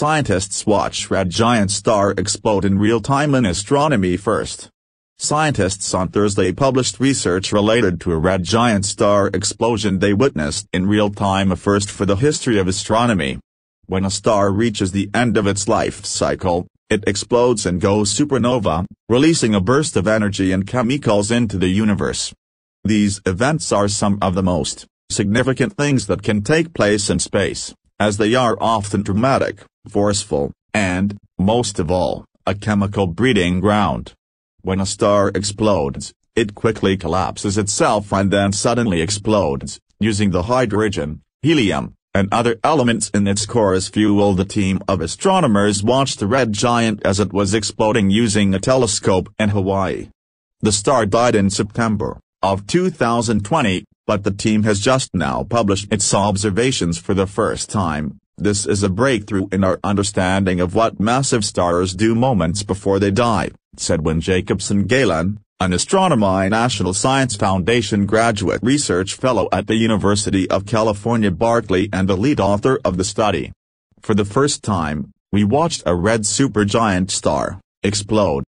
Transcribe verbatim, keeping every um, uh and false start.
Scientists watch red giant star explode in real time in astronomy first. Scientists on Thursday published research related to a red giant star explosion they witnessed in real time, a first for the history of astronomy. When a star reaches the end of its life cycle, it explodes and goes supernova, releasing a burst of energy and chemicals into the universe. These events are some of the most significant things that can take place in space, as they are often dramatic, forceful, and, most of all, a chemical breeding ground. When a star explodes, it quickly collapses itself and then suddenly explodes, using the hydrogen, helium, and other elements in its core as fuel. The team of astronomers watched the red giant as it was exploding using a telescope in Hawaii. The star died in September of two thousand twenty, but the team has just now published its observations for the first time. This is a breakthrough in our understanding of what massive stars do moments before they die, said Wynn Jacobson-Galán, an astronomer and National Science Foundation graduate research fellow at the University of California Berkeley and the lead author of the study. "For the first time, we watched a red supergiant star explode.